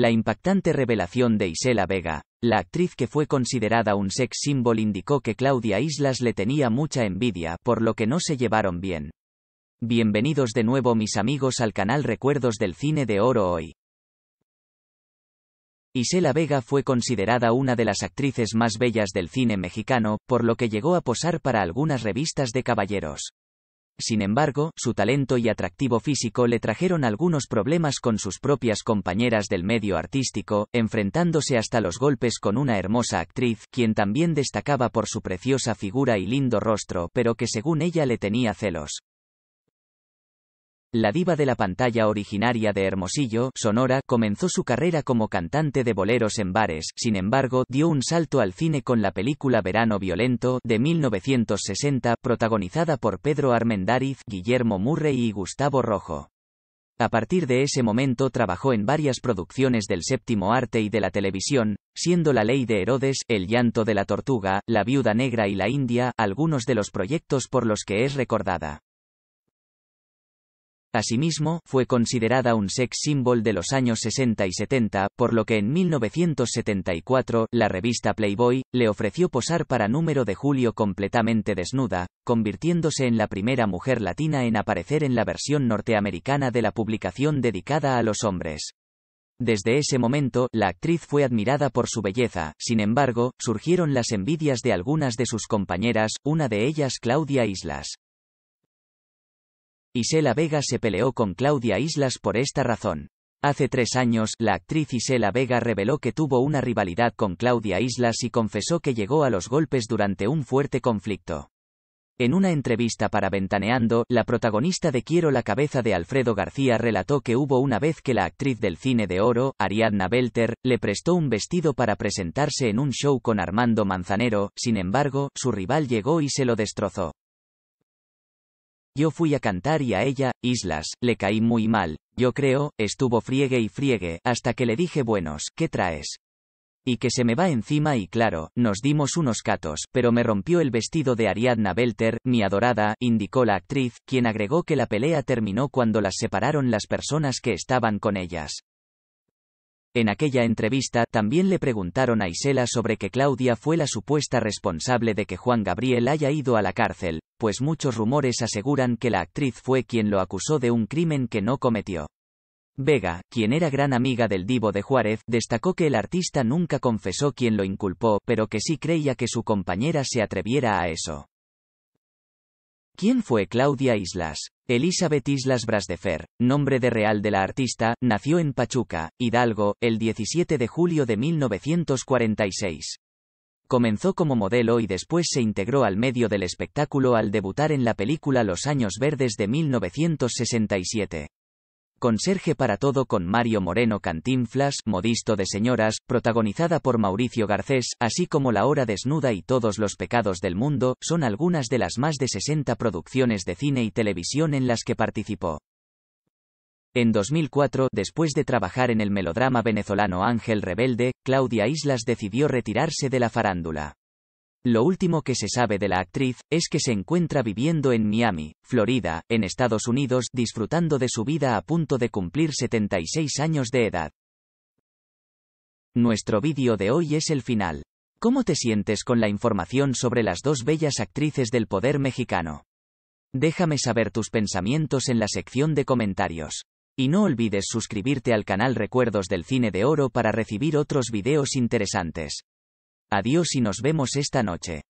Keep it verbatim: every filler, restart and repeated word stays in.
La impactante revelación de Isela Vega, la actriz que fue considerada un sex symbol, indicó que Claudia Islas le tenía mucha envidia, por lo que no se llevaron bien. Bienvenidos de nuevo mis amigos al canal Recuerdos del Cine de Oro. Hoy, Isela Vega fue considerada una de las actrices más bellas del cine mexicano, por lo que llegó a posar para algunas revistas de caballeros. Sin embargo, su talento y atractivo físico le trajeron algunos problemas con sus propias compañeras del medio artístico, enfrentándose hasta los golpes con una hermosa actriz, quien también destacaba por su preciosa figura y lindo rostro, pero que según ella le tenía celos. La diva de la pantalla, originaria de Hermosillo, Sonora, comenzó su carrera como cantante de boleros en bares. Sin embargo, dio un salto al cine con la película Verano Violento, de mil novecientos sesenta, protagonizada por Pedro Armendáriz, Guillermo Murray y Gustavo Rojo. A partir de ese momento trabajó en varias producciones del séptimo arte y de la televisión, siendo La ley de Herodes, El llanto de la tortuga, La viuda negra y La india, algunos de los proyectos por los que es recordada. Asimismo, fue considerada un sex symbol de los años sesenta y setenta, por lo que en mil novecientos setenta y cuatro, la revista Playboy le ofreció posar para Número de Julio completamente desnuda, convirtiéndose en la primera mujer latina en aparecer en la versión norteamericana de la publicación dedicada a los hombres. Desde ese momento, la actriz fue admirada por su belleza. Sin embargo, surgieron las envidias de algunas de sus compañeras, una de ellas Claudia Islas. Isela Vega se peleó con Claudia Islas por esta razón. Hace tres años, la actriz Isela Vega reveló que tuvo una rivalidad con Claudia Islas y confesó que llegó a los golpes durante un fuerte conflicto. En una entrevista para Ventaneando, la protagonista de Quiero la cabeza de Alfredo García relató que hubo una vez que la actriz del Cine de Oro, Ariadna Belter, le prestó un vestido para presentarse en un show con Armando Manzanero. Sin embargo, su rival llegó y se lo destrozó. Yo fui a cantar y a ella, Islas, le caí muy mal, yo creo, estuvo friegue y friegue, hasta que le dije buenos, ¿qué traes? Y que se me va encima y claro, nos dimos unos catos, pero me rompió el vestido de Ariadna Belter, mi adorada, indicó la actriz, quien agregó que la pelea terminó cuando las separaron las personas que estaban con ellas. En aquella entrevista, también le preguntaron a Isela sobre que Claudia fue la supuesta responsable de que Juan Gabriel haya ido a la cárcel, pues muchos rumores aseguran que la actriz fue quien lo acusó de un crimen que no cometió. Vega, quien era gran amiga del divo de Juárez, destacó que el artista nunca confesó quién lo inculpó, pero que sí creía que su compañera se atreviera a eso. ¿Quién fue Claudia Islas? Elizabeth Islas Brasdefer, nombre de real de la artista, nació en Pachuca, Hidalgo, el diecisiete de julio de mil novecientos cuarenta y seis. Comenzó como modelo y después se integró al medio del espectáculo al debutar en la película Los Años Verdes de mil novecientos sesenta y siete. Conserje para todo con Mario Moreno, Cantinflas, Modisto de señoras, protagonizada por Mauricio Garcés, así como La hora desnuda y Todos los pecados del mundo, son algunas de las más de sesenta producciones de cine y televisión en las que participó. En dos mil cuatro, después de trabajar en el melodrama venezolano Ángel Rebelde, Claudia Islas decidió retirarse de la farándula. Lo último que se sabe de la actriz es que se encuentra viviendo en Miami, Florida, en Estados Unidos, disfrutando de su vida a punto de cumplir setenta y seis años de edad. Nuestro vídeo de hoy es el final. ¿Cómo te sientes con la información sobre las dos bellas actrices del poder mexicano? Déjame saber tus pensamientos en la sección de comentarios. Y no olvides suscribirte al canal Recuerdos del Cine de Oro para recibir otros videos interesantes. Adiós y nos vemos esta noche.